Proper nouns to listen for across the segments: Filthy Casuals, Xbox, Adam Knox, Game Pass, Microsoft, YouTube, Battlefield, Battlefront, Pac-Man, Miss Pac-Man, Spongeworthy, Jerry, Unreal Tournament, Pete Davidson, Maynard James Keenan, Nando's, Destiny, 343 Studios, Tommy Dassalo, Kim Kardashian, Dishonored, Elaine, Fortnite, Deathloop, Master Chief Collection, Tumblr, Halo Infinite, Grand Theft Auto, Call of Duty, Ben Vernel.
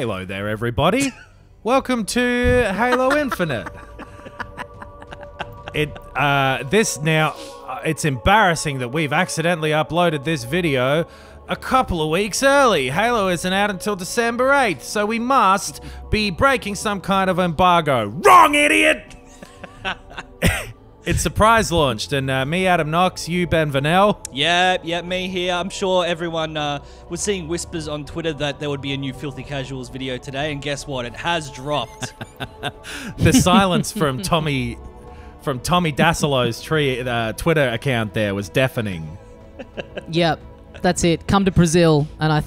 Hello there, everybody. Welcome to Halo Infinite. It's embarrassing that we've accidentally uploaded this video a couple of weeks early. Halo isn't out until December 8th, so we must be breaking some kind of embargo. Wrong, idiot! It's surprise launched, and me, Adam Knox, you, Ben Vernel. Yeah, me here. I'm sure everyone was seeing whispers on Twitter that there would be a new Filthy Casuals video today, and guess what? It has dropped. The silence from Tommy Dassalo's Twitter account there was deafening. Yep, that's it. Come to Brazil, and I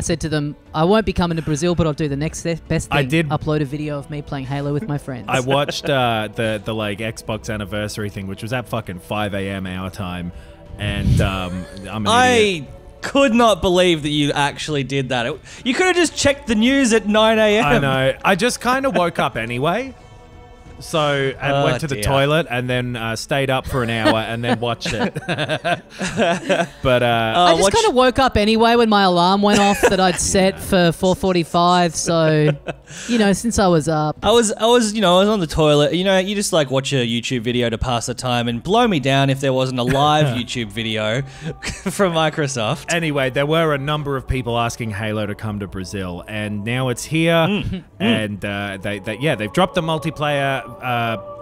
said to them, I won't be coming to Brazil, but I'll do the next best thing. I did upload a video of me playing Halo with my friends. I watched the like Xbox anniversary thing, which was at fucking 5 AM our time, and I'm an idiot. Could not believe that you actually did that. You could have just checked the news at 9 AM. I know. I just kind of woke up anyway. So, and went to the toilet and then stayed up for an hour and then watched it. But I just kind of woke up anyway when my alarm went off that I'd set for 4:45. So, you know, since I was up, I was on the toilet. You know, you just like watch a YouTube video to pass the time, and blow me down if there wasn't a live YouTube video from Microsoft. Anyway, there were a number of people asking Halo to come to Brazil, and now it's here. And they've dropped the multiplayer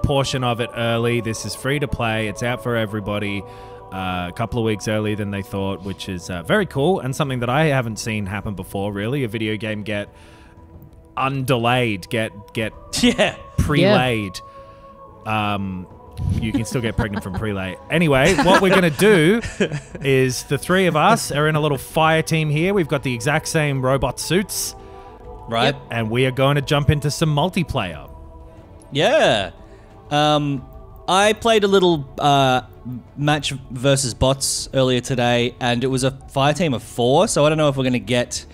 portion of it early. This is free to play. It's out for everybody a couple of weeks earlier than they thought, which is very cool, and something that I haven't seen happen before, really. A video game get undelayed, get pre-laid. Yeah. You can still get pregnant from pre-lay. Anyway, what we're going to do is the three of us are in a little fire team here. We've got the exact same robot suits. Right. Yep. And we are going to jump into some multiplayer. Yeah, I played a little match versus bots earlier today, and it was a fire team of 4. So I don't know if we're gonna get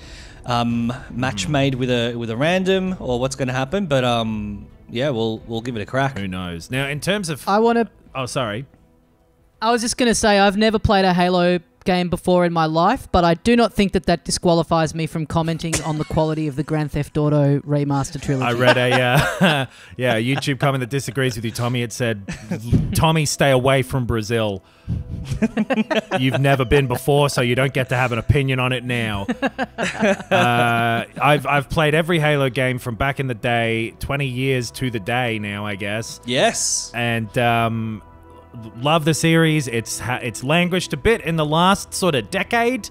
match made with a random or what's gonna happen, but yeah, we'll give it a crack. Who knows? Now, in terms of, Oh, sorry. I was just gonna say I've never played a Halo game before in my life, but I do not think that that disqualifies me from commenting on the quality of the Grand Theft Auto remaster trilogy. I read a YouTube comment that disagrees with you, Tommy. It said, Tommy, stay away from Brazil. You've never been before, so you don't get to have an opinion on it now. I've played every Halo game from back in the day, 20 years to the day now, I guess. Yes. And love the series. It's languished a bit in the last sort of decade.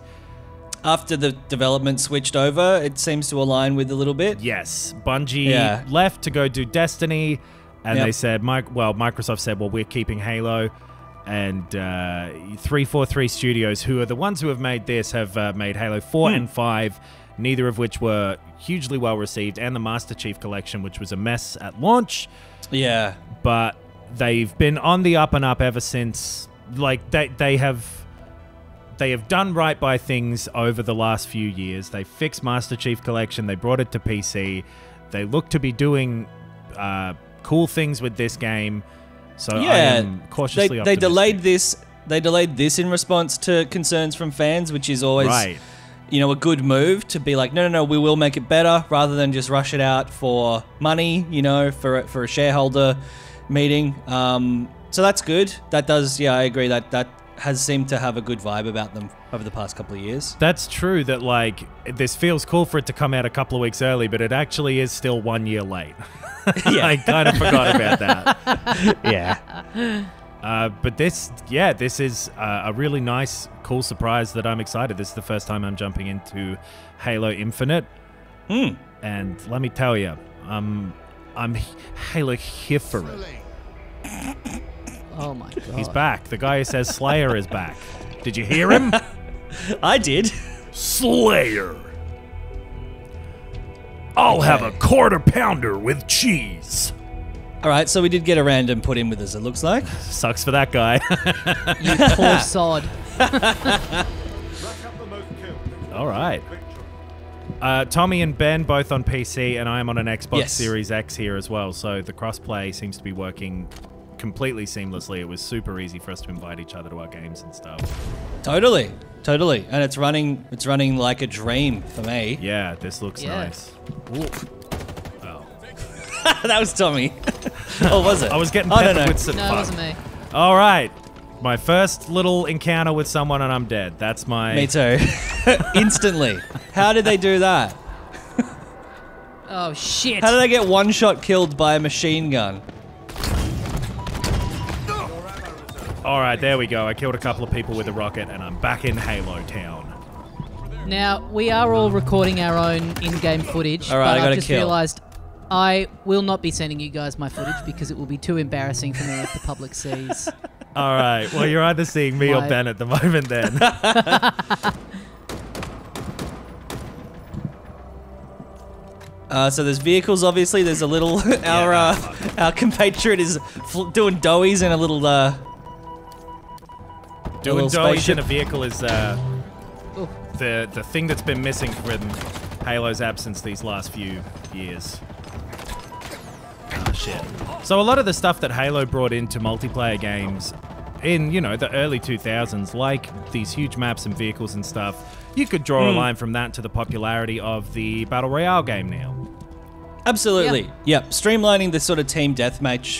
After the development switched over, it seems to align with a little bit. Yes. Bungie left to go do Destiny, and they said, Microsoft said, well, we're keeping Halo. And 343 Studios, who are the ones who have made this, have made Halo 4 and 5, neither of which were hugely well received, and the Master Chief Collection, which was a mess at launch. Yeah. But they've been on the up and up ever since. Like they have done right by things over the last few years. They fixed Master Chief Collection. They brought it to PC. They look to be doing cool things with this game. So yeah, I am cautiously optimistic. They delayed this in response to concerns from fans, which is always you know, a good move to be like, no, we will make it better, rather than just rush it out for money. You know, for a shareholder meeting. So that's good. That does, yeah, I agree that has seemed to have a good vibe about them over the past couple of years. That's true, that like this feels cool for it to come out a couple of weeks early, but it actually is still 1 year late. Yeah. I kind of forgot about that. Yeah. But this is a really nice, cool surprise that I'm excited. This is the first time I'm jumping into Halo Infinite. And let me tell you, I'm Halo here for it. Oh my god. He's back. The guy who says Slayer is back. Did you hear him? I did. Slayer. I'll have a quarter pounder with cheese. Alright, so we did get a random put in with us, it looks like. Sucks for that guy. You poor sod. Alright. Tommy and Ben both on PC, and I am on an Xbox Series X here as well, so the crossplay seems to be working completely seamlessly. It was super easy for us to invite each other to our games and stuff. Totally. Totally. And it's running like a dream for me. Yeah, this looks nice. Ooh. Oh. That was Tommy. Or was it? I was getting peppered with some fun. No, it wasn't me. All right. My first little encounter with someone and I'm dead. That's my... Me too. Instantly. How did they do that? Oh, shit. How did I get one-shot killed by a machine gun? Alright, there we go. I killed a couple of people with a rocket and I'm back in Halo Town. Now, we are all recording our own in-game footage, but I've just realised I will not be sending you guys my footage because it will be too embarrassing for me if the public sees. Alright, well you're either seeing me or Ben at the moment then. So there's vehicles, obviously. There's a little... our compatriot is doing doughies in a little... doing doughies in a vehicle is the thing that's been missing from Halo's absence these last few years. Oh, shit. So a lot of the stuff that Halo brought into multiplayer games in, you know, the early 2000s, like these huge maps and vehicles and stuff, you could draw a line from that to the popularity of the Battle Royale game now. Absolutely. Yep. Streamlining the sort of team deathmatch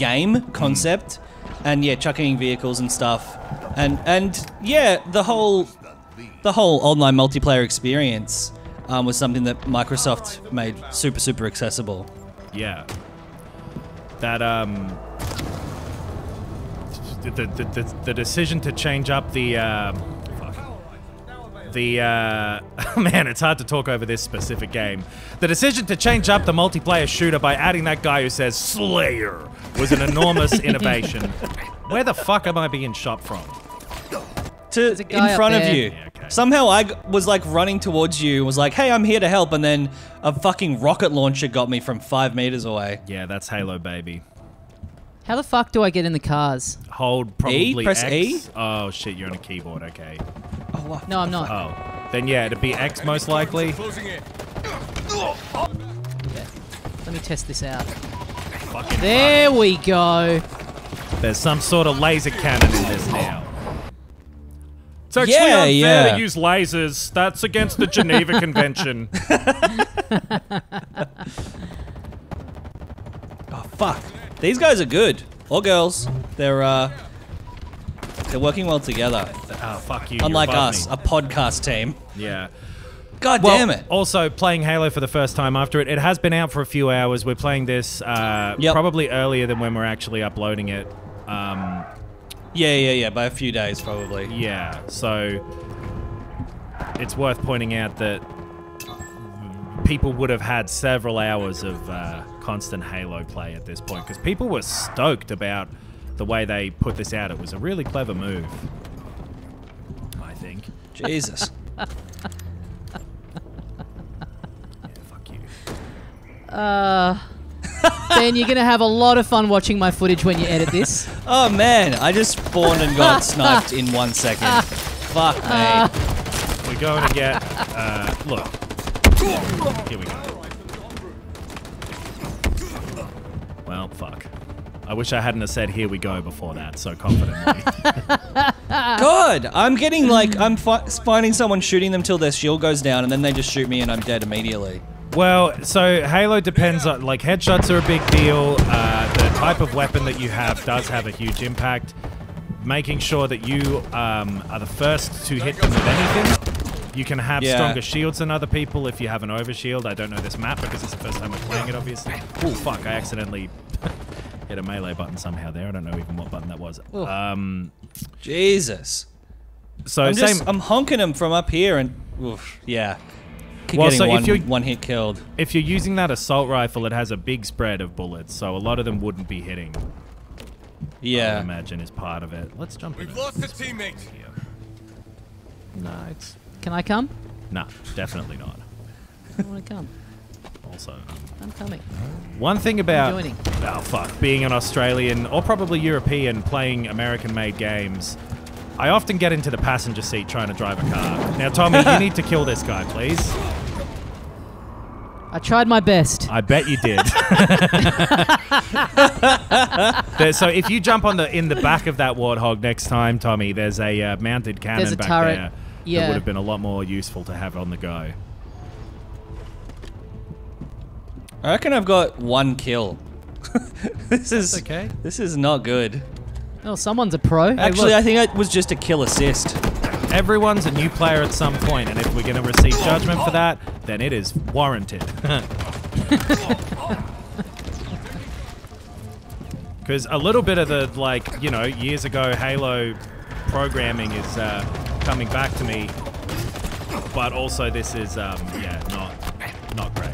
game concept and yeah, chucking vehicles and stuff. And yeah, the whole online multiplayer experience was something that Microsoft made super, super accessible. Yeah. That The decision to change up man, it's hard to talk over this specific game. The decision to change up the multiplayer shooter by adding that guy who says Slayer was an enormous innovation. Where the fuck am I being shot from? In front of you. Yeah, okay. Somehow I was like running towards you, was like, hey, I'm here to help, and then a fucking rocket launcher got me from 5 meters away. Yeah, that's Halo, baby. How the fuck do I get in the cars? Hold probably E? Press X. E? Oh shit, you're on a keyboard, okay. Oh, what? No, I'm not. Oh. Then yeah, it'd be X most likely. Yeah. Let me test this out. Fucking there we go. There's some sort of laser cannon in this now. It's actually unfair to use lasers. That's against the Geneva Convention. Oh fuck. These guys are good. Or girls. They're working well together. Oh, fuck you. Unlike us, a podcast team. Yeah. God damn it. Also, playing Halo for the first time after it. It has been out for a few hours. We're playing this probably earlier than when we're actually uploading it. Yeah. By a few days, probably. Yeah. So, it's worth pointing out that people would have had several hours of... constant Halo play at this point, because people were stoked about the way they put this out. It was a really clever move, I think. Jesus. Yeah, fuck you. Ben, you're going to have a lot of fun watching my footage when you edit this. Oh, man. I just spawned and got sniped in 1 second. Fuck me. We're going to get... look. Here we go. Well, fuck. I wish I hadn't have said here we go before that so confidently. God, I'm getting like, I'm finding someone shooting them till their shield goes down and then they just shoot me and I'm dead immediately. Well, so Halo depends on, like, headshots are a big deal. The type of weapon that you have does have a huge impact. Making sure that you are the first to hit them with anything. You can have stronger shields than other people if you have an overshield. I don't know this map because it's the first time we're playing it, obviously. Oh, fuck, I accidentally... hit a melee button somehow there. I don't know even what button that was. Jesus. So I'm honking him from up here and yeah. One hit killed. If you're using that assault rifle, it has a big spread of bullets, so a lot of them wouldn't be hitting. Yeah. I imagine is part of it. Let's jump in. We've lost a teammate. No, it's... Can I come? No, definitely not. I don't want to come. Also, I'm coming. One thing about being an Australian or probably European playing American-made games, I often get into the passenger seat trying to drive a car. Now, Tommy, you need to kill this guy, please. I tried my best. I bet you did. So if you jump on the in the back of that warthog next time, Tommy, there's a mounted cannon back turret. There. Yeah. That would have been a lot more useful to have on the go. I reckon I've got one kill. This is not good. Oh, someone's a pro. Actually, I think it was just a kill assist. Everyone's a new player at some point, and if we're going to receive judgment for that, then it is warranted. Because a little bit of the, like, you know, years ago Halo programming is coming back to me, but also this is, yeah, not great.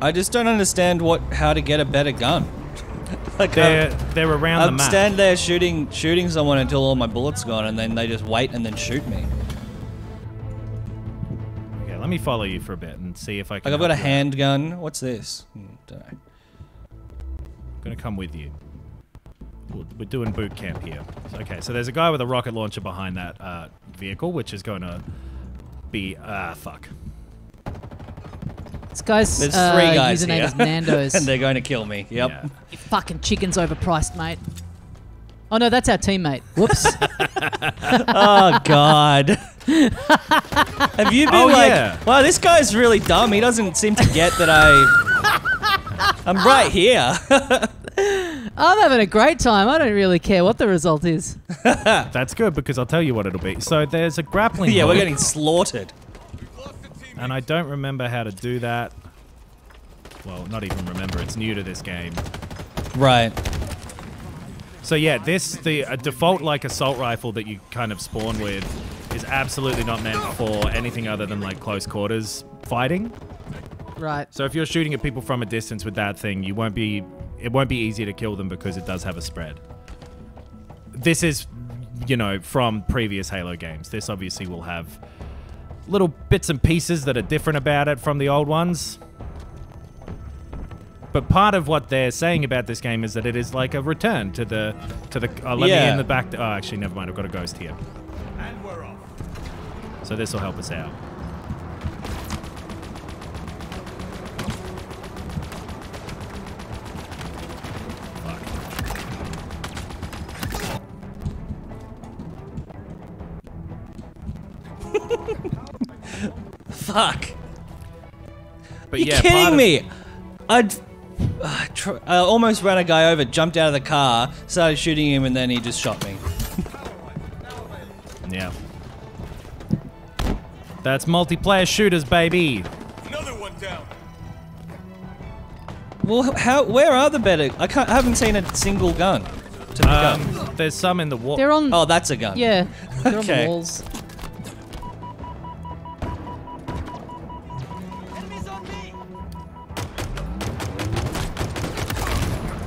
I just don't understand how to get a better gun. Like they're around the map. I stand there shooting someone until all my bullets gone, and then they just wait and then shoot me. Okay, let me follow you for a bit and see if I can. Like I've got a handgun. What's this? Don't know. I'm gonna come with you. We're doing boot camp here. Okay, so there's a guy with a rocket launcher behind that vehicle, which is gonna be fuck. This guy's username is Nando's. And they're going to kill me. Yep. Yeah. Your fucking chicken's overpriced, mate. Oh no, that's our teammate. Whoops. Oh God. Have you been like, wow, this guy's really dumb. He doesn't seem to get that I'm right here. I'm having a great time. I don't really care what the result is. That's good because I'll tell you what it'll be. So there's a grappling hook. We're getting slaughtered. And I don't remember how to do that. Well, not even remember. It's new to this game. Right. So yeah, the default like assault rifle that you kind of spawn with is absolutely not meant for anything other than like close quarters fighting. Right. So if you're shooting at people from a distance with that thing, you won't be. It won't be easy to kill them because it does have a spread. This is, you know, from previous Halo games. This obviously will have little bits and pieces that are different about it from the old ones. But part of what they're saying about this game is that it is like a return to the let me in the back. Oh, actually, never mind. I've got a ghost here. And we're off. So this will help us out. Fuck. But you're kidding me! I almost ran a guy over, jumped out of the car, started shooting him, and then he just shot me. Yeah. That's multiplayer shooters, baby! Another one down! Well, where are the better? I haven't seen a single gun. There's some in the wall. They're on... Oh, that's a gun. Yeah. They're on the walls.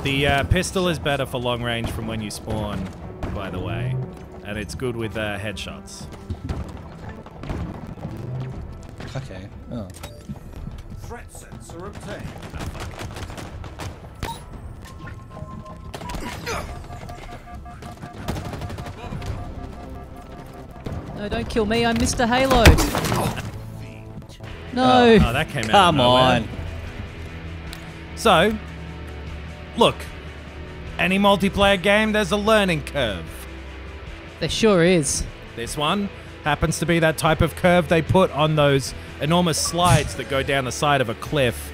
The pistol is better for long range from when you spawn, by the way, and it's good with headshots. Okay. Oh. Threat sensor obtained. No, don't kill me. I'm Mr. Halo. No. Oh, that came out. Come on. So. Look, any multiplayer game, there's a learning curve. There sure is. This one happens to be that type of curve they put on those enormous slides that go down the side of a cliff.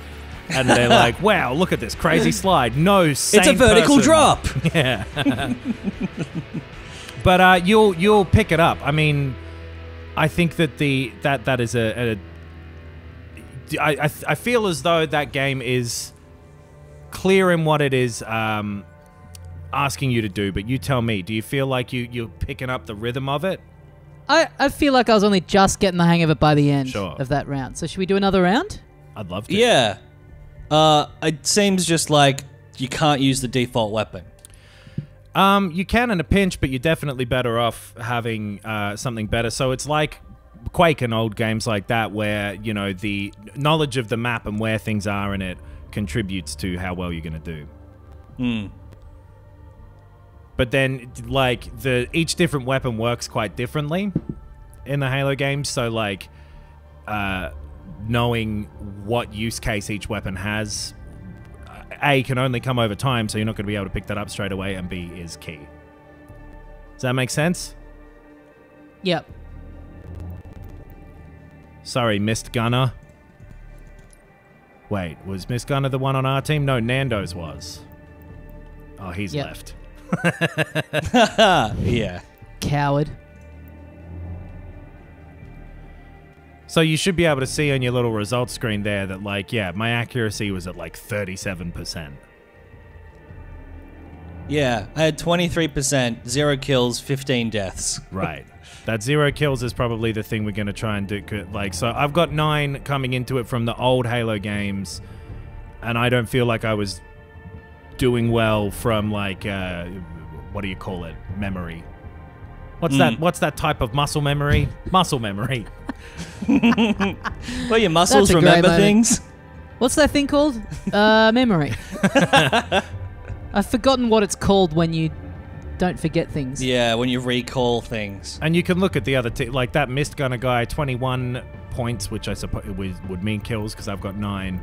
And they're like, wow, look at this crazy slide. No, same person. It's a vertical drop. Yeah. But you'll pick it up. I mean, I think that that is I feel as though that game is clear in what it is asking you to do, but you tell me, do you feel like you're picking up the rhythm of it? I feel like I was only just getting the hang of it by the end of that round. So should we do another round? I'd love to. Yeah. It seems just like you can't use the default weapon. You can in a pinch, but you're definitely better off having something better. So it's like Quake and old games like that where, you know, the knowledge of the map and where things are in it contributes to how well you're gonna do. Mm. But then, like, each different weapon works quite differently in the Halo games. So, like, knowing what use case each weapon has, A, can only come over time, so you're not going to be able to pick that up straight away, and B, is key. Does that make sense? Yep. Sorry, Mist Gunner. Wait, was Miss Gunner the one on our team? No, Nando's was. Oh, he's left. Yeah. Coward. So you should be able to see on your little results screen there that, like, yeah, my accuracy was at, like, 37%. Yeah, I had 23%, 0 kills, 15 deaths. Right. That 0 kills is probably the thing we're going to try and do. Like, so I've got 9 coming into it from the old Halo games, and I don't feel like I was doing well from, like, what do you call it? Memory. What's that? What's that type of muscle memory? Muscle memory. Well, your muscles remember things. What's that thing called? Memory. I've forgotten what it's called when you don't forget things. Yeah, when you recall things. And you can look at the other like that Mist Gunner guy, 21 points, which I suppose would mean kills because I've got 9,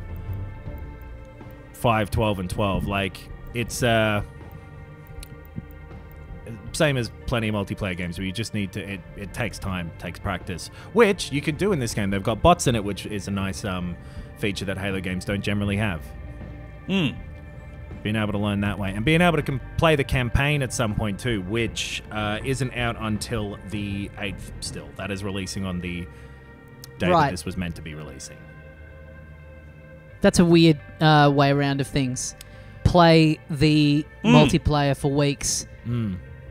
5, 12, and 12. Like it's same as plenty of multiplayer games where you just need to, it takes time, takes practice, which you can do in this game. They've got bots in it, which is a nice feature that Halo games don't generally have. Being able to learn that way and being able to play the campaign at some point too, which isn't out until the 8th still. That is releasing on the day that this was meant to be releasing. That's a weird way around of things. Play the multiplayer for weeks,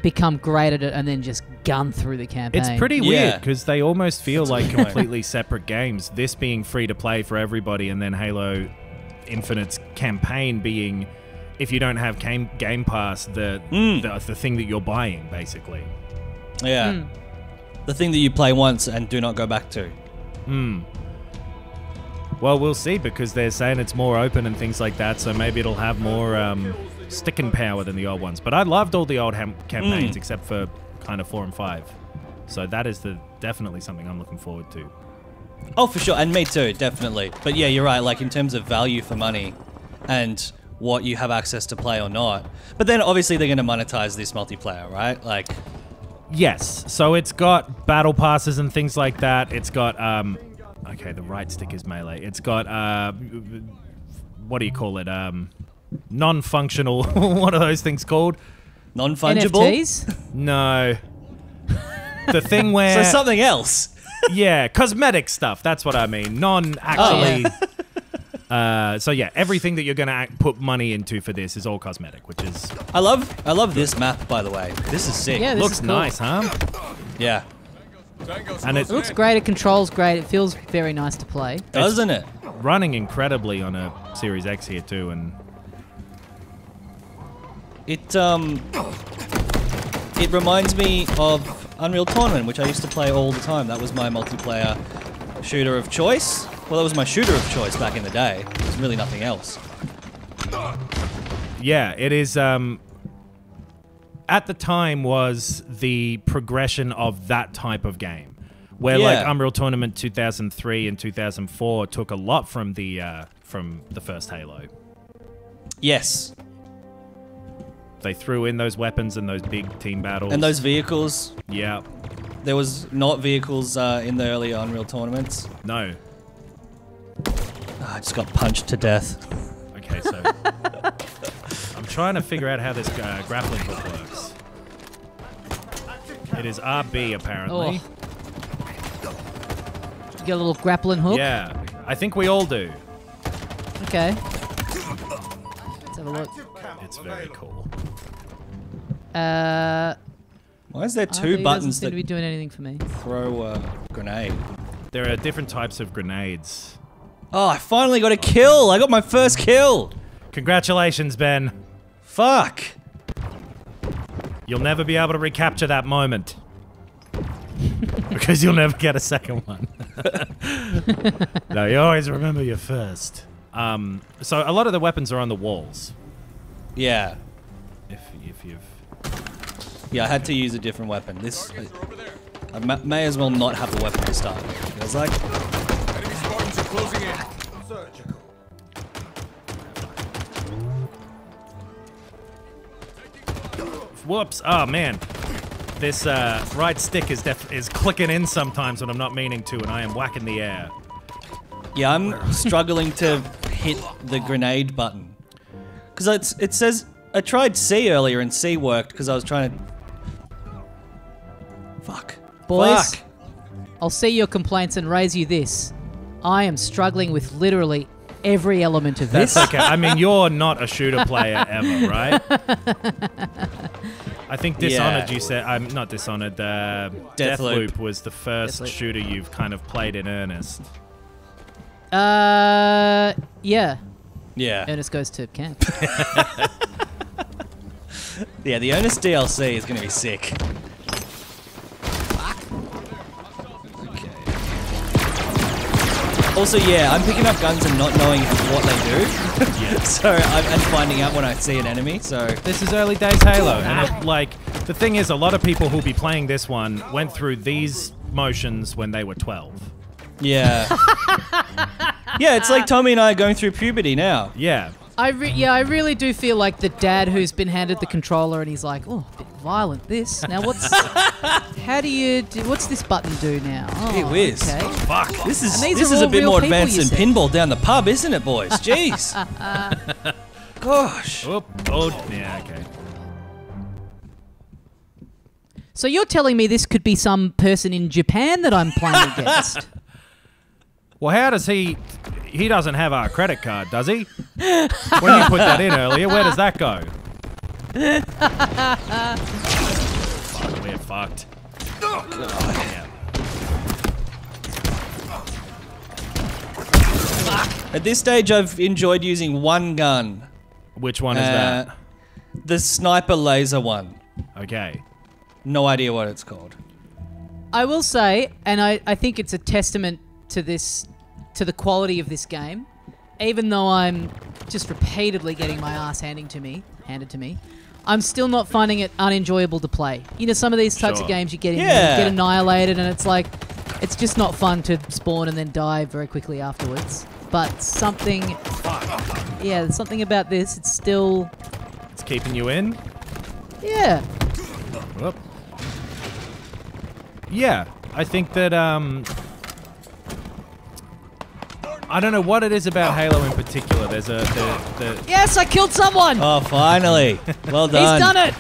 become great at it, and then just gun through the campaign. It's pretty weird because they almost feel like completely separate games, this being free to play for everybody and then Halo Infinite's campaign being, if you don't have Game Pass, the thing that you're buying, basically. Yeah. The thing that you play once and do not go back to. Well, we'll see, because they're saying it's more open and things like that, so maybe it'll have more sticking power than the old ones. But I loved all the old campaigns except for kind of 4 and 5. So that is definitely something I'm looking forward to. Oh, for sure, and me too, definitely. But yeah, you're right, like in terms of value for money and what you have access to play or not. But then obviously they're going to monetize this multiplayer, right? Like, yes, so it's got battle passes and things like that. It's got... okay, the right stick is melee. It's got, what do you call it? Non-functional, what are those things called? Non-fungible? NFTs? No. The thing where... So something else. Yeah, cosmetic stuff, that's what I mean. Non-actually... Oh, yeah. So yeah, everything that you're going to put money into for this is all cosmetic, which is... I love this map, by the way. This is sick. Yeah, this looks nice, huh? Yeah. And it looks great, it controls great, it feels very nice to play. Doesn't it? Running incredibly on a Series X here too, and... It reminds me of Unreal Tournament, which I used to play all the time. That was my multiplayer shooter of choice. Well, that was my shooter of choice back in the day. There's really nothing else. Yeah, it is, at the time was the progression of that type of game where like Unreal Tournament 2003 and 2004 took a lot from the first Halo. Yes. They threw in those weapons and those big team battles. And those vehicles. Yeah. There was not vehicles in the earlier Unreal Tournaments. No. Oh, I just got punched to death. Okay, so... I'm trying to figure out how this grappling hook works. It is RB, apparently. Oh. You get a little grappling hook? Yeah. I think we all do. Okay. Let's have a look. It's very cool. Why is there two buttons that be doing anything for me? Throw a grenade. There are different types of grenades. Oh, I finally got a kill! I got my first kill! Congratulations, Ben. Fuck! You'll never be able to recapture that moment. Because you'll never get a second one. No, you always remember your first. So a lot of the weapons are on the walls. Yeah. If you've... Yeah, I had to use a different weapon. This... I may as well not have a weapon to start. It was like... Closing in. Surgical. Whoops. Oh, man. This right stick is clicking in sometimes when I'm not meaning to, and I am whacking the air. Yeah, I'm struggling to hit the grenade button. Because it says... I tried C earlier, and C worked, because I was trying to... Fuck. Boys, fuck. I'll see your complaints and raise you this. I am struggling with literally every element of this. That's okay. I mean, you're not a shooter player ever, right? I think Dishonored, yeah. You said... I'm not Dishonored. Deathloop was the first shooter you've kind of played in earnest. Yeah. Yeah. Ernest goes to camp. Yeah, the Ernest DLC is going to be sick. Okay. Also, yeah, I'm picking up guns and not knowing what they do. Yeah. So I'm finding out when I see an enemy. So this is early days Halo, and it, like the thing is, a lot of people who'll be playing this one went through these motions when they were 12. Yeah. Yeah, it's like Tommy and I are going through puberty now. Yeah. I really do feel like the dad who's been handed the controller and he's like, oh, a bit violent this. Now what's... how do you... what's this button do now? Oh, whiz. Okay. Oh, fuck. This is a bit more advanced than pinball down the pub, isn't it, boys? Jeez. Gosh. Oh, yeah, okay. So you're telling me this could be some person in Japan that I'm playing against? Well, how does he... He doesn't have our credit card, does he? When you put that in earlier, where does that go? Fuck, we're fucked. Oh, yeah. Fuck. At this stage, I've enjoyed using one gun. Which one is that? The sniper laser one. Okay. No idea what it's called. I will say, and I think it's a testament to this, to the quality of this game, even though I'm just repeatedly getting my ass handed to me, I'm still not finding it unenjoyable to play. You know, some of these types of games you get in, you get annihilated, and it's like, it's just not fun to spawn and then die very quickly afterwards. But something, yeah, something about this, it's still... It's keeping you in? Yeah. Whoop. Yeah, I think that, I don't know what it is about Halo in particular. There's a... Yes, I killed someone! Oh, finally. Well done. He's done it!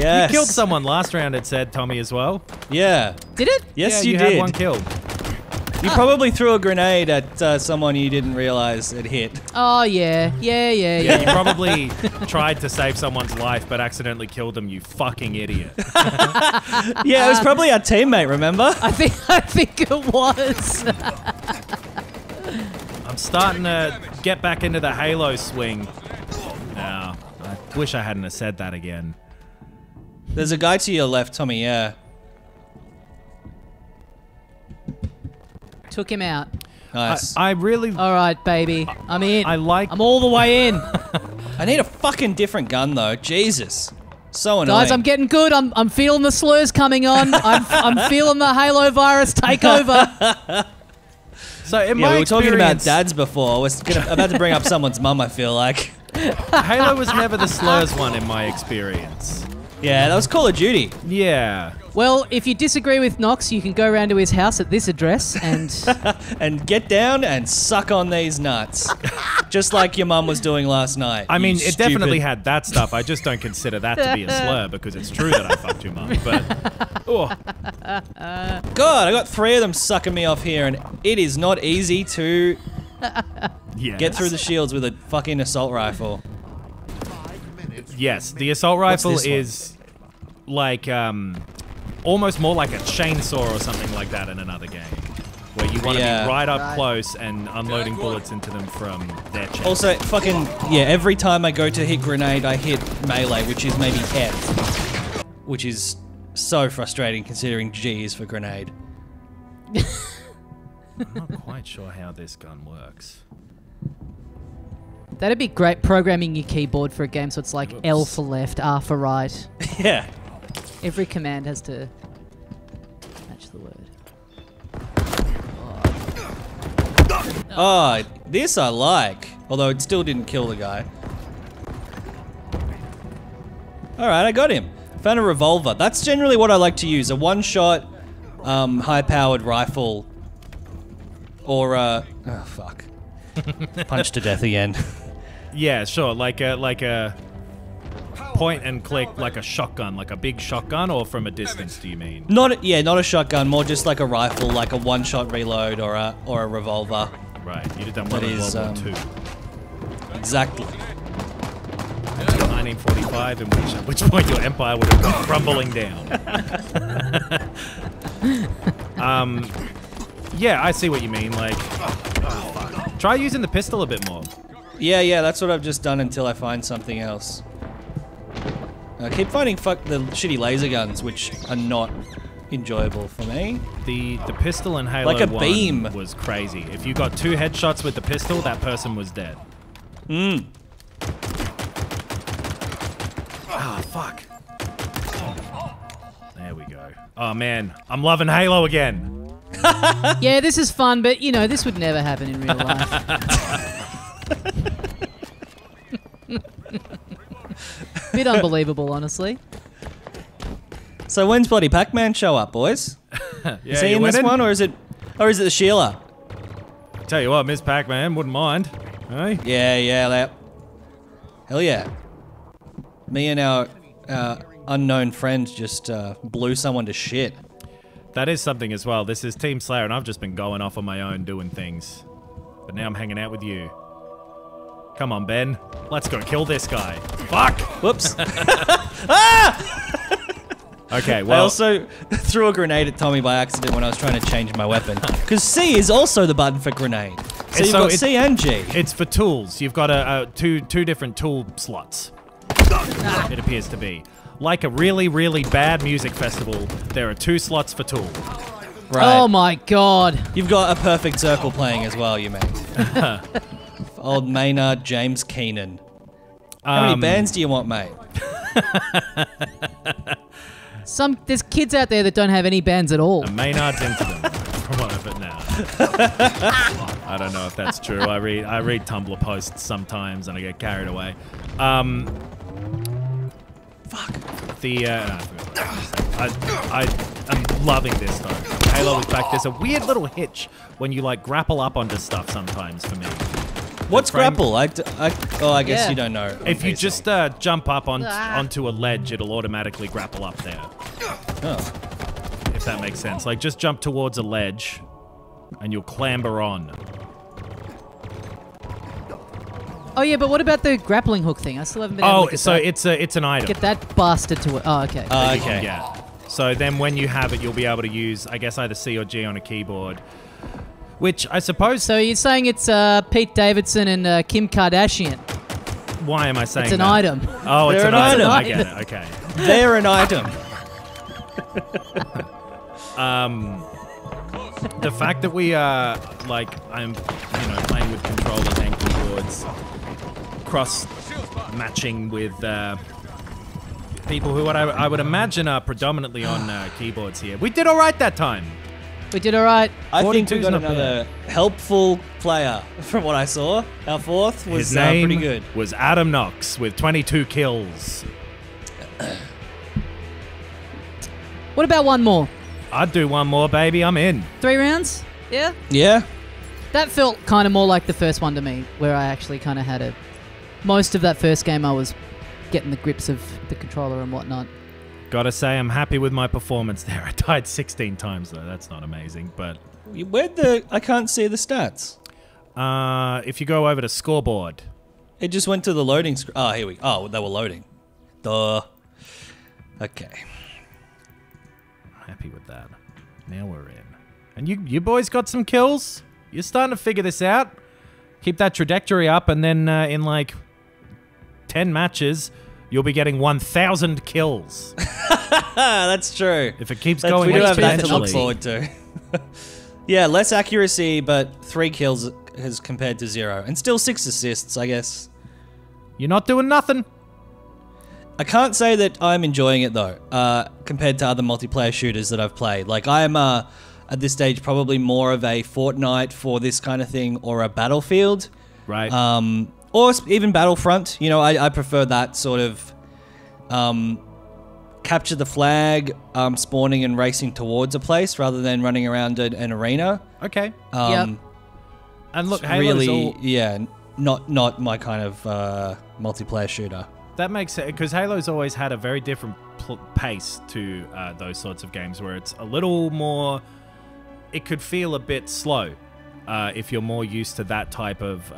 Yes. You killed someone last round, it said, Tommy, as well. Yeah. Did it? Yes, yeah, you did. You had one kill. You probably threw a grenade at someone you didn't realize it hit. Oh, yeah. Yeah. You probably tried to save someone's life, but accidentally killed them, you fucking idiot. Yeah, it was probably our teammate, remember? I think it was. I'm starting to get back into the Halo swing. Now, I wish I hadn't have said that again. There's a guy to your left, Tommy, yeah. Took him out. Nice. I really... Alright, baby. I'm in. I'm all the way in. I need a fucking different gun, though. Jesus. So annoying. Guys, I'm getting good. I'm feeling the slurs coming on. I'm feeling the Halo virus take over. So in my experience, we were talking about dads before. I was about to bring up someone's mum, I feel like. Halo was never the slurs one in my experience. Yeah, that was Call of Duty. Yeah. Well, if you disagree with Knox, you can go round to his house at this address and... and get down and suck on these nuts. Just like your mum was doing last night. I mean, it definitely had that stuff. I just don't consider that to be a slur because it's true that I fucked your mum, but... Oh. God, I got three of them sucking me off here, and it is not easy to get through the shields with a fucking assault rifle. Yes, the assault rifle is like almost more like a chainsaw or something like that in another game, where you want to be right up close and unloading bullets into them from their chest. Also, fucking every time I go to hit grenade, I hit melee, which is maybe F, which is. So frustrating considering G is for grenade. I'm not quite sure how this gun works. That'd be great programming your keyboard for a game so it's like L for left, R for right. Yeah. Every command has to match the word. Oh. Ah, oh, this I like. Although it still didn't kill the guy. All right, I got him. Found a revolver. That's generally what I like to use. A one-shot, high-powered rifle. Or, oh, fuck. Punch to death again. Yeah, sure. Like a point and click, like a shotgun, like a big shotgun, or from a distance, do you mean? Not a shotgun, more just like a rifle, like a one-shot reload or a revolver. Right, you did that one in World War II. Exactly. 1945, in which, at which point your empire would have been crumbling down. Yeah, I see what you mean, like... Try using the pistol a bit more. Yeah, that's what I've just done until I find something else. I keep finding the shitty laser guns, which are not enjoyable for me. The pistol in Halo 1 beam was crazy. If you got 2 headshots with the pistol, that person was dead. Mm. Ah, fuck. There we go. Oh man, I'm loving Halo again. Yeah, this is fun, but you know, this would never happen in real life. Bit unbelievable, honestly. So when's bloody Pac-Man show up, boys? Yeah, is he in this one, or is it the Sheila? Tell you what, Miss Pac-Man wouldn't mind. Hey? Yeah, that. Hell yeah. Me and our unknown friend just blew someone to shit. That is something as well. This is Team Slayer, and I've just been going off on my own doing things. But now I'm hanging out with you. Come on, Ben. Let's go kill this guy. Fuck! Whoops. Ah! Okay, well... I also threw a grenade at Tommy by accident when I was trying to change my weapon. Because C is also the button for grenade. So you've got C and G. It's for tools. You've got two different tool slots. It appears to be. Like a really, really bad music festival, there are 2 slots for tool. Right. Oh my god. You've got a perfect circle playing as well, you mate. Old Maynard James Keenan. How many bands do you want, mate? There's kids out there that don't have any bands at all. Maynard's into them. From what I've now. I don't know if that's true. I read Tumblr posts sometimes and I get carried away. Fuck. I'm loving this though. Halo is back. There's a weird little hitch when you like grapple up onto stuff sometimes for me. What's grapple? I guess you don't know. If you just jump up onto a ledge, it'll automatically grapple up there. Oh. If that makes sense. Like just jump towards a ledge and you'll clamber on. Oh yeah, but what about the grappling hook thing? I still haven't been able to get that. It's an item. Get that bastard to it. Oh, okay. Okay. Yeah. So then when you have it, you'll be able to use, I guess, either C or G on a keyboard, which I suppose... So you're saying it's Pete Davidson and Kim Kardashian? Why am I saying that? It's an item. Oh, it's an item. I get it. Okay. They're an item. The fact that we are, like, playing with controllers and keyboards... cross-matching with people who I would imagine are predominantly on keyboards here. We did all right that time. We did all right. I think we got another helpful player from what I saw. Our 4th was pretty good. His name was Adam Knox with 22 kills. What about one more? I'd do one more, baby. I'm in. 3 rounds? Yeah? Yeah. That felt kind of more like the first one to me, where I actually kind of had a... Most of that first game, I was getting the grips of the controller and whatnot. Gotta say, I'm happy with my performance there. I died 16 times, though. That's not amazing, but... I can't see the stats. If you go over to scoreboard... It just went to the loading screen. Oh, here we go. Oh, they were loading. Duh. Okay. I'm happy with that. Now we're in. And you boys got some kills? You're starting to figure this out? Keep that trajectory up, and then in like... 10 matches, you'll be getting 1,000 kills. That's true. If it keeps going, we do have that to look forward to. Yeah, less accuracy, but 3 kills as compared to 0, and still 6 assists, I guess. You're not doing nothing. I can't say that I'm enjoying it though, compared to other multiplayer shooters that I've played. Like I'm at this stage probably more of a Fortnite for this kind of thing, or a Battlefield. Right. Or even Battlefront. You know, I prefer that sort of capture the flag, spawning and racing towards a place rather than running around an arena. Okay. Yep. And look, Halo really, not my kind of multiplayer shooter. That makes sense, because Halo's always had a very different pace to those sorts of games, where it's a little more, it could feel a bit slow if you're more used to that type of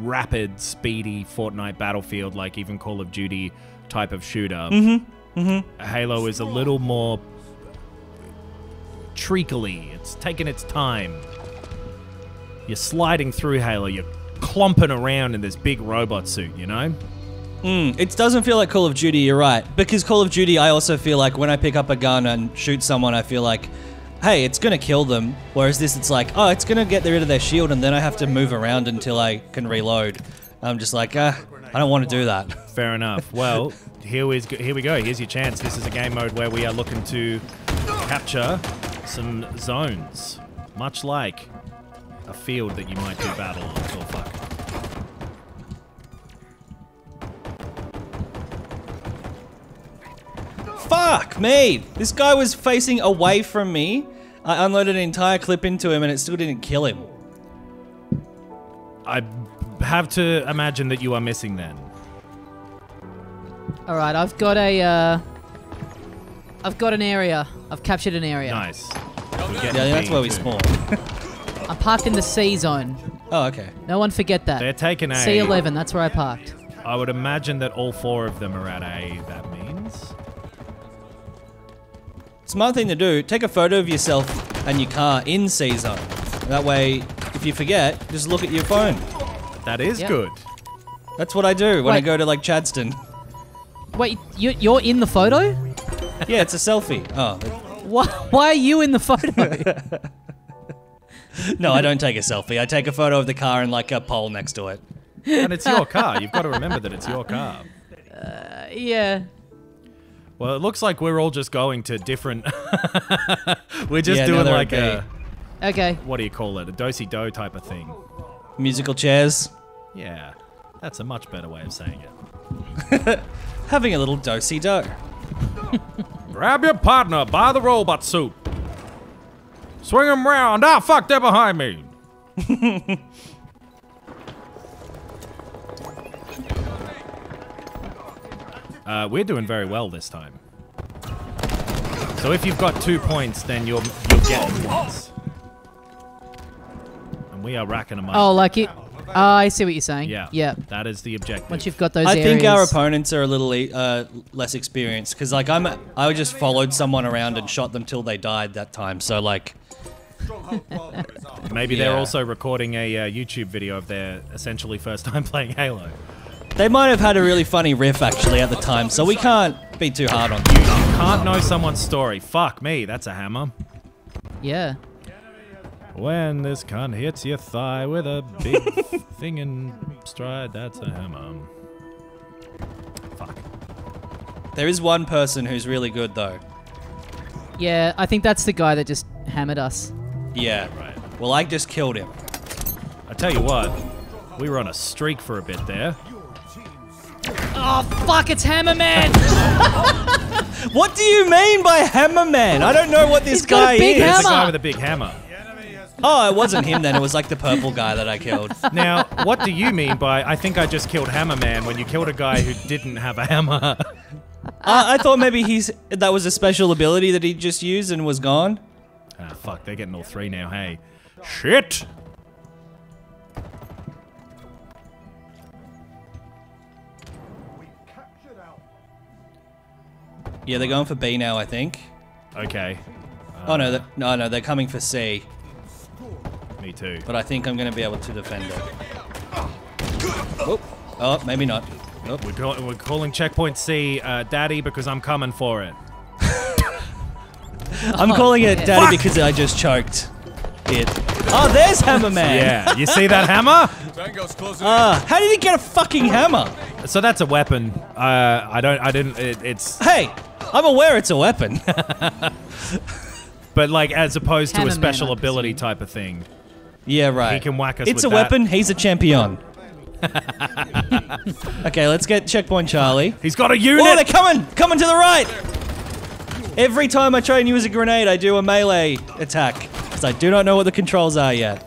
rapid, speedy Fortnite, Battlefield, like even Call of Duty type of shooter. Mm-hmm. Mm-hmm. Halo is a little more treacly. It's taking its time. You're sliding through Halo. You're clomping around in this big robot suit, you know? It doesn't feel like Call of Duty, you're right. Because Call of Duty, I also feel like when I pick up a gun and shoot someone, I feel like, hey, it's going to kill them. Whereas this, it's like, oh, it's going to get rid of their shield and then I have to move around until I can reload. I'm just like, I don't want to do that. Fair enough. Well, here we go. Here's your chance. This is a game mode where we are looking to capture some zones. Much like a field that you might do battle on. Oh, fuck. Fuck me! This guy was facing away from me. I unloaded an entire clip into him and it still didn't kill him. I have to imagine that you are missing then. Alright, I've got a... I've got an area. I've captured an area. Nice. Yeah, that's where we spawn. I'm parked in the C zone. Oh, okay. No one forget that. They're taking A. C11, that's where I parked. I would imagine that all four of them are at A, that means. Smart thing to do, take a photo of yourself and your car in C-Zone. That way, if you forget, just look at your phone. That is good. That's what I do when I go to, like, Chadston. Wait, you're in the photo? Yeah, it's a selfie. Oh. Why are you in the photo? No, I don't take a selfie. I take a photo of the car and, like, a pole next to it. And it's your car. You've got to remember that it's your car. Yeah. Well, it looks like we're all just going to different... we're just doing like a... Okay. What do you call it? A do-si-do type of thing. Musical chairs. Yeah. That's a much better way of saying it. Having a little do-si-do. Grab your partner by the robot suit. Swing him round. Ah, fuck, they're behind me. We're doing very well this time. So if you've got 2 points, then you'll get points. And we are racking them up. Oh, like it. I see what you're saying. Yeah. Yeah. That is the objective. Once you've got those areas. I think our opponents are a little less experienced, because like I just followed someone around and shot them till they died that time. So like. Maybe they're also recording a YouTube video of their essentially first time playing Halo. They might have had a really funny riff, actually, at the time, so we can't be too hard on you. You can't know someone's story. Fuck me, that's a hammer. Yeah. When this cunt hits your thigh with a big thing in stride, that's a hammer. Fuck. There is one person who's really good, though. Yeah, I think that's the guy that just hammered us. Yeah, right. Well, I just killed him. I tell you what, we were on a streak for a bit there. Oh, fuck, it's Hammer Man! What do you mean by Hammer Man? I don't know what this guy is. It's the guy with a big hammer. Oh, it wasn't him then. It was like the purple guy that I killed. Now, what do you mean by, I think I just killed Hammer Man, when you killed a guy who didn't have a hammer? I thought maybe that was a special ability that he just used and was gone. Ah, fuck, they're getting all three now, hey. Shit! Yeah, they're going for B now, I think. Okay. Oh no, no, they're coming for C. Me too. But I think I'm going to be able to defend it. Oh, maybe not. Oh. We're calling checkpoint C, Daddy, because I'm coming for it. I'm calling it Daddy because I just choked it. Oh, there's Hammer Man. Yeah, you see that hammer? How did he get a fucking hammer? So that's a weapon. I didn't. It's. Hey. I'm aware it's a weapon. But like, as opposed to a special ability type of thing. Yeah, right. He can whack us. It's a weapon. He's a champion. Okay, let's get Checkpoint Charlie. He's got a unit. Oh, they're coming! Coming to the right! Every time I try and use a grenade, I do a melee attack. Because I do not know what the controls are yet.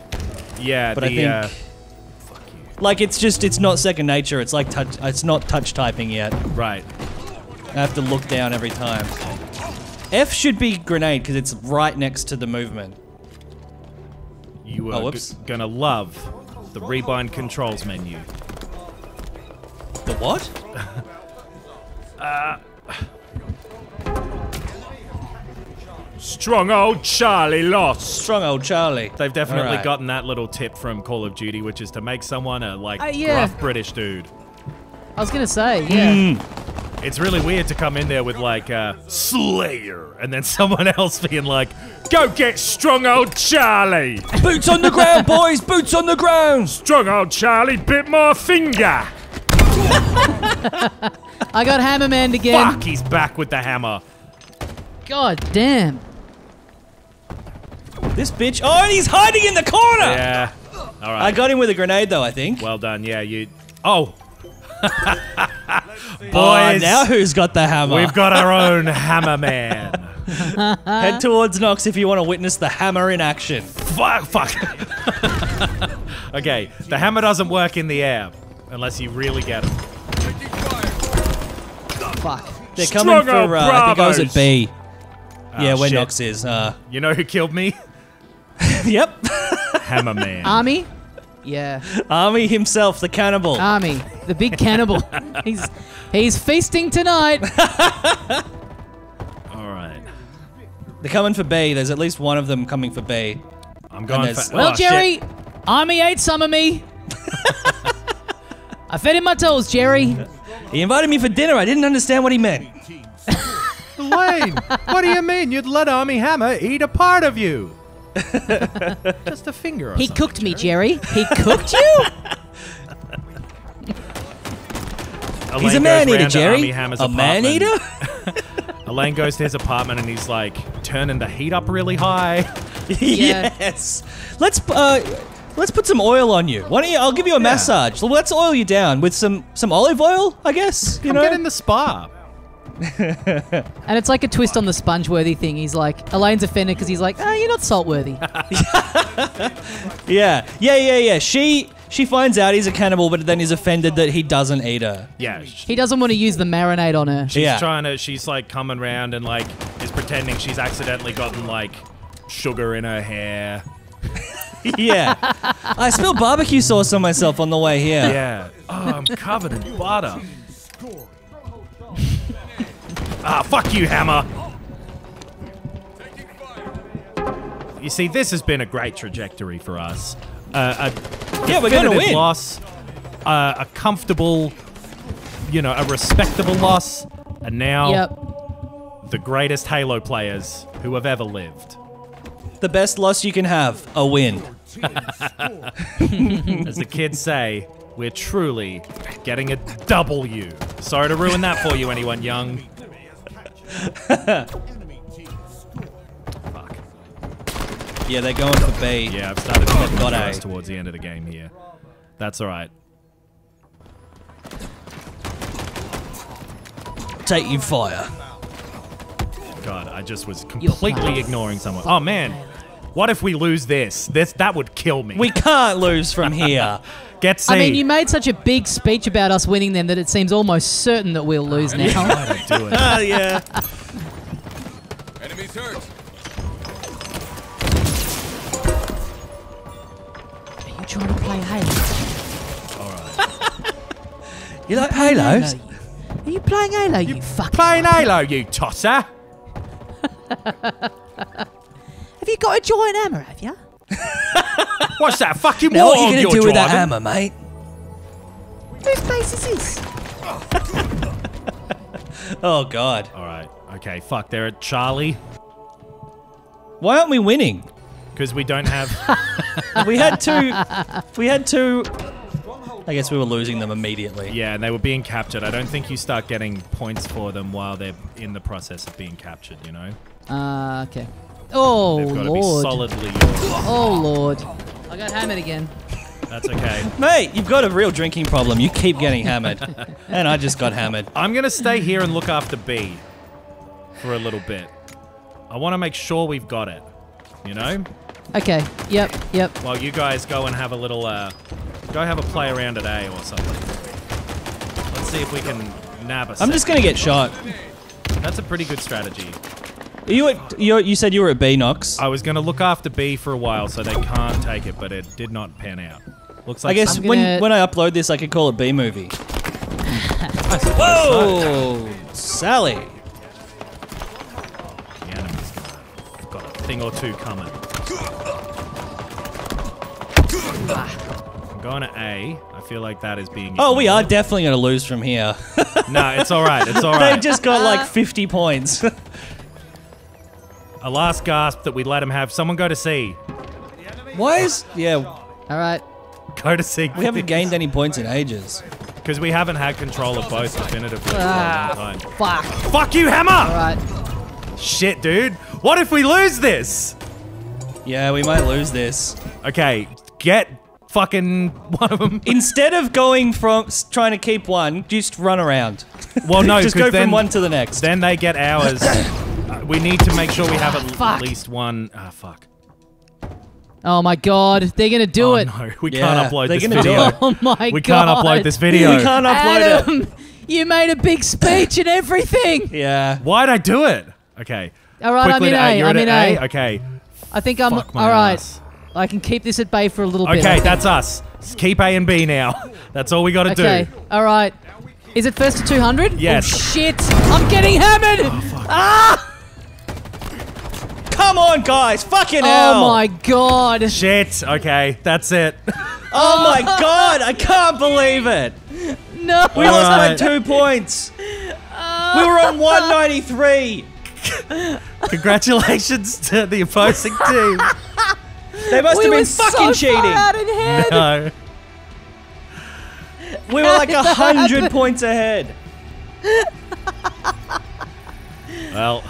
Yeah, but I think... Fuck you. Like, it's just, it's not second nature. It's like touch, it's not touch typing yet. Right. I have to look down every time. F should be grenade, because it's right next to the movement. You are gonna love the rebind controls menu. The what? Strong old Charlie lost. Strong old Charlie. They've definitely gotten that little tip from Call of Duty, which is to make someone a gruff British dude. I was gonna say, yeah. Mm. It's really weird to come in there with like Slayer, and then someone else being like, "Go get strong old Charlie." Boots on the ground, boys. Boots on the ground. Strong old Charlie bit my finger. I got Hammerman again. Fuck, he's back with the hammer. God damn. This bitch. Oh, and he's hiding in the corner. Yeah. All right. I got him with a grenade, though. I think. Well done. Yeah, you. Oh. Boys. Oh, now who's got the hammer? We've got our own Hammerman. Head towards Knox if you want to witness the hammer in action. Fuck. Okay, the hammer doesn't work in the air unless you really get it. Fuck. They're coming for, I think I was at B. Oh, yeah, where shit. Knox is. You know who killed me? Yep. Hammerman. Army? Yeah. Army himself, the cannibal. Army, the big cannibal. he's feasting tonight. They're coming for B. There's at least one of them coming for B. I'm going for... Well, oh, Jerry, shit. Army ate some of me. I fed him my toes, Jerry. He invited me for dinner. I didn't understand what he meant. Elaine, what do you mean? You'd let Army Hammer eat a part of you. Just a finger or something. He cooked me, Jerry. He cooked you? He's a man-eater, Jerry. A man-eater? Elaine goes to his apartment and he's like turning the heat up really high. Yes. Let's put some oil on you. Why don't you? I'll give you a massage. Let's oil you down with some olive oil, I guess. You know, get in the spa. And it's like a twist on the Spongeworthy thing. He's like, Elaine's offended because he's like, oh, you're not saltworthy. Yeah. She finds out he's a cannibal, but then is offended that he doesn't eat her. Yeah. He doesn't want to use the marinade on her. She's trying to, she's like coming round and like is pretending she's accidentally gotten like sugar in her hair. Yeah. I spilled barbecue sauce on myself on the way here. Yeah. Oh, I'm covered in butter. Ah, fuck you, Hammer. You see, this has been a great trajectory for us. We're gonna win. Loss, a comfortable, a respectable loss, and now the greatest Halo players who have ever lived. The best loss you can have, a win. As the kids say, we're truly getting a W. Sorry to ruin that for you, anyone young. Yeah, they're going for B. Yeah, I've started to get eyes towards the end of the game here. That's all right. Take you fire. God, I just was completely ignoring someone. Oh man, what if we lose this? That would kill me. We can't lose from here. Get C. I mean, you made such a big speech about us winning them that it seems almost certain that we'll lose now. Yeah. Enemies hurt. Trying to play Halo. Alright. You like Halos? Are you playing Halo, you fucking... Playing Halo, you tosser! Have you got a giant hammer, have you? What's that fucking wall? Now what are you going to do with that hammer, mate? Whose place is this? Oh, God. Alright, okay, fuck, they're at Charlie. Why aren't we winning? Because we don't have... We had two... I guess we were losing them immediately. Yeah, and they were being captured. I don't think you start getting points for them while they're in the process of being captured, you know? Okay. Oh, Lord. They've got to be solidly yours. Oh, Lord. I got hammered again. That's okay. Mate, you've got a real drinking problem. You keep getting hammered. And I just got hammered. I'm going to stay here and look after B for a little bit. I want to make sure we've got it, you know? Okay. Yep, yep. While you guys go and have a little, go have a play around at A or something. Let's see if we can nab a I'm just going to get shot. That's a pretty good strategy. You at, you said you were at B, Knox. I was going to look after B for a while so they can't take it, but it did not pan out. Looks like I guess when I upload this, I could call it B movie. Whoa! So. Sally! The enemy's got a thing or two coming. I'm going to A. I feel like that is being... Oh, we are definitely going to lose from here. No, it's all right. It's all right. They've just got like 50 points. A last gasp that we let him have. Someone go to C. Why is... Yeah. All right. Go to C. We haven't gained any points in ages. Because we haven't had control of both definitively. Fuck. Fuck you, Hammer! All right. Shit, dude. What if we lose this? Yeah, we might lose this. Okay, get fucking one of them. Instead of going from... trying to keep one, just run around. Well, no, just go from one to the next. Then they get ours. We need to make sure we have at least one. Ah, fuck. Oh my god, they're gonna do it. No, we can't upload this video. Oh my god. We can't upload this video. We can't upload it. You made a big speech and everything. Yeah. Why'd I do it? Okay. Alright, I'm in A. I'm in A. Okay. I think I'm. Alright. I can keep this at bay for a little bit. Okay, that's us. Keep A and B now. That's all we gotta do. Okay, alright. Is it first to 200? Yes. Oh, shit. I'm getting hammered. Oh, fuck. Ah! Come on, guys! Fucking hell! Oh my god! Shit! Okay, that's it. Oh my god! I can't believe it! No! We lost by 2 points. We were on 193. Congratulations to the opposing team. They must have been fucking cheating. No. We were like 100 points ahead. Well.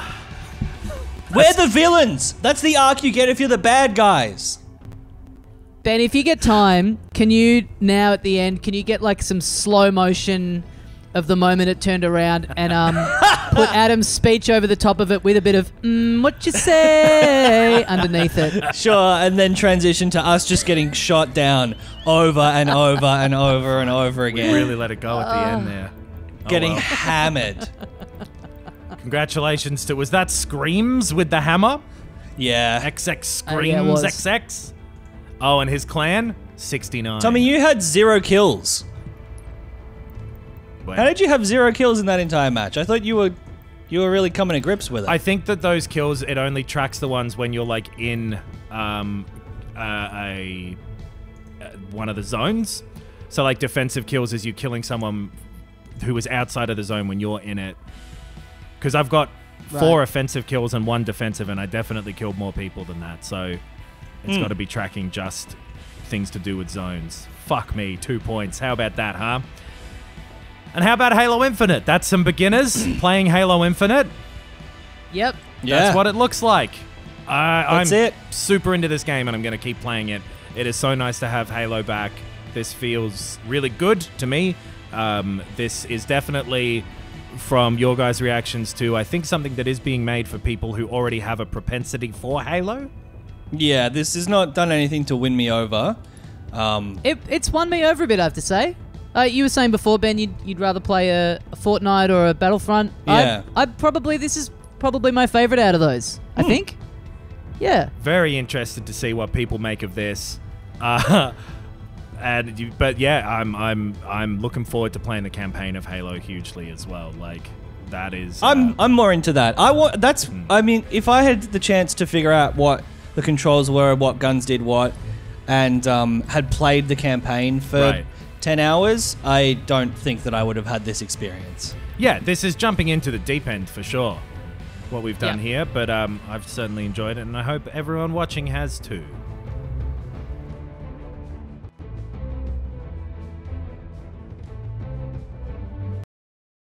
We're the villains! That's the arc you get if you're the bad guys. Ben, if you get time, can you now at the end, can you get like some slow motion of the moment it turned around and put Adam's speech over the top of it with a bit of what you say underneath it? Sure, and then transition to us just getting shot down over and over and over and over again. We really let it go at the end there. Getting hammered. Congratulations to... Was that Screams with the hammer? Yeah. XX Screams XX. Oh, and his clan? 69. Tommy, you had 0 kills. Wait. How did you have 0 kills in that entire match? I thought you were really coming to grips with it. I think that those kills, it only tracks the ones when you're like in one of the zones. So like defensive kills is you killing someone who was outside of the zone when you're in it. Because I've got 4 offensive kills and 1 defensive, and I definitely killed more people than that. So it's got to be tracking just things to do with zones. Fuck me, 2 points. How about that, huh? And how about Halo Infinite? That's some beginners playing Halo Infinite. Yep. Yeah. That's what it looks like. I'm super into this game, and I'm going to keep playing it. It is so nice to have Halo back. This feels really good to me. This is definitely... from your guys' reactions to, I think, something that is being made for people who already have a propensity for Halo? Yeah, this has not done anything to win me over. It's won me over a bit, I have to say. You were saying before, Ben, you'd rather play a Fortnite or a Battlefront. Yeah. This is probably my favorite out of those, I think. Yeah. Very interested to see what people make of this. But yeah, I'm looking forward to playing the campaign of Halo hugely as well. Like, that is. I'm more into that. I mean, if I had the chance to figure out what the controls were, what guns did what, and had played the campaign for 10 hours, I don't think that I would have had this experience. Yeah, this is jumping into the deep end for sure. What we've done here, but I've certainly enjoyed it, and I hope everyone watching has too.